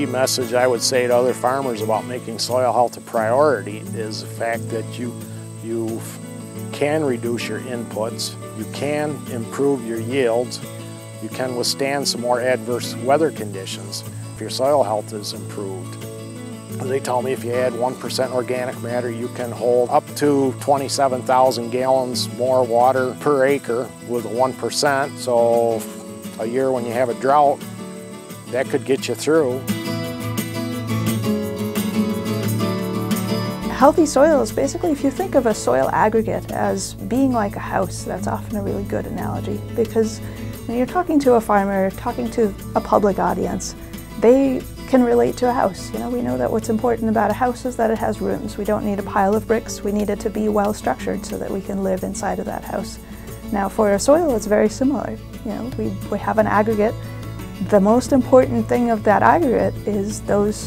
key message I would say to other farmers about making soil health a priority is the fact that you can reduce your inputs, you can improve your yields, you can withstand some more adverse weather conditions if your soil health is improved. They tell me if you add 1% organic matter, you can hold up to 27,000 gallons more water per acre with a 1%. So a year when you have a drought, that could get you through. Healthy soil is basically, if you think of a soil aggregate as being like a house, that's often a really good analogy, because when you're talking to a farmer, talking to a public audience, they can relate to a house. You know, we know that what's important about a house is that it has rooms. We don't need a pile of bricks, we need it to be well structured so that we can live inside of that house. Now for our soil, it's very similar. You know, we have an aggregate. The most important thing of that aggregate is those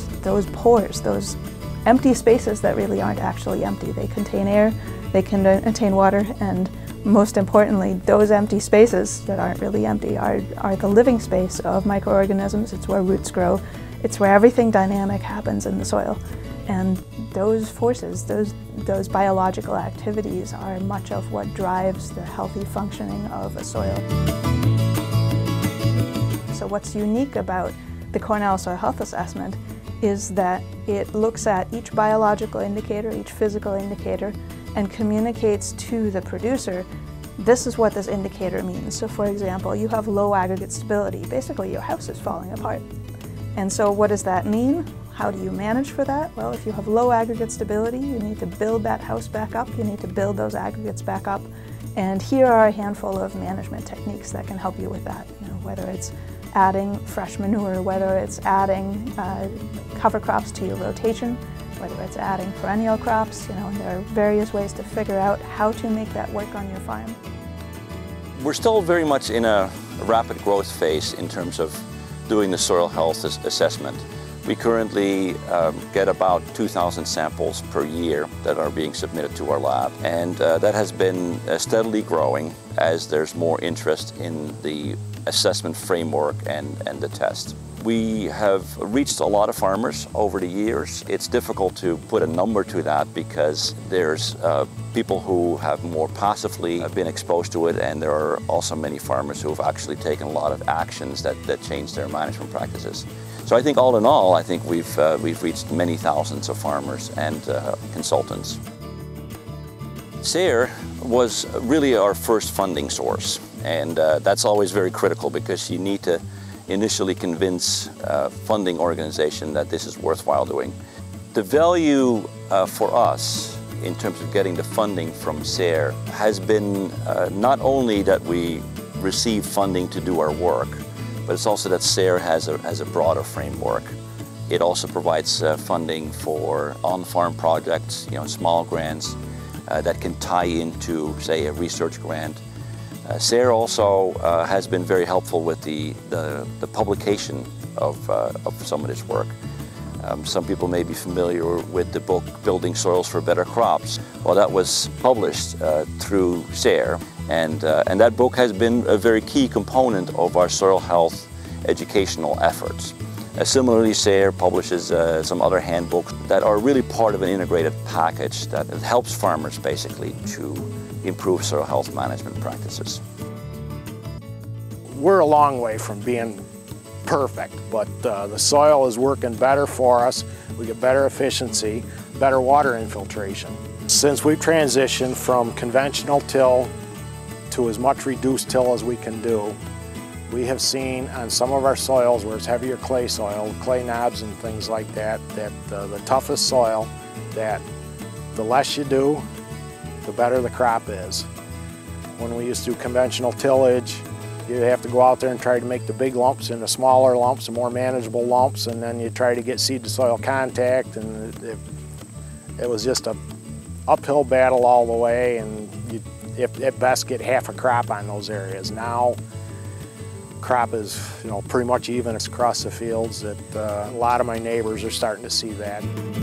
pores, those empty spaces that really aren't actually empty. They contain air, they contain water, and most importantly, those empty spaces that aren't really empty are the living space of microorganisms. It's where roots grow. It's where everything dynamic happens in the soil. And those forces, those biological activities are much of what drives the healthy functioning of a soil. So what's unique about the Cornell Soil Health Assessment is that it looks at each biological indicator, each physical indicator, and communicates to the producer, this is what this indicator means. So for example, you have low aggregate stability. Basically, your house is falling apart. And so what does that mean? How do you manage for that? Well, if you have low aggregate stability, you need to build that house back up. You need to build those aggregates back up. And here are a handful of management techniques that can help you with that, you know, whether it's adding fresh manure, whether it's adding cover crops to your rotation, whether it's adding perennial crops. You know, there are various ways to figure out how to make that work on your farm. We're still very much in a rapid growth phase in terms of doing the soil health assessment. We currently get about 2,000 samples per year that are being submitted to our lab, and that has been steadily growing as there's more interest in the assessment framework and the test. We have reached a lot of farmers over the years. It's difficult to put a number to that because there's people who have more passively been exposed to it, and there are also many farmers who have actually taken a lot of actions that change their management practices. So I think all in all, I think we've reached many thousands of farmers and consultants. SARE was really our first funding source, and that's always very critical because you need to initially convince a funding organization that this is worthwhile doing. The value for us in terms of getting the funding from SARE has been not only that we receive funding to do our work, but it's also that SARE has a broader framework. It also provides funding for on-farm projects, you know, small grants that can tie into, say, a research grant. SARE also has been very helpful with the publication of some of this work. Some people may be familiar with the book Building Soils for Better Crops. Well, that was published through SARE, and that book has been a very key component of our soil health educational efforts. Similarly, SARE publishes some other handbooks that are really part of an integrated package that helps farmers basically to improve soil health management practices. We're a long way from being perfect, but the soil is working better for us. We get better efficiency, better water infiltration. Since we've transitioned from conventional till to as much reduced till as we can do, we have seen on some of our soils where it's heavier clay soil, clay knobs and things like that, that the toughest soil, that the less you do, the better the crop is. When we used to do conventional tillage, you have to go out there and try to make the big lumps into smaller lumps, more manageable lumps, and then you try to get seed to soil contact, and it was just a uphill battle all the way, and you at best get half a crop on those areas. Now, crop is, you know, pretty much even across the fields. That a lot of my neighbors are starting to see that.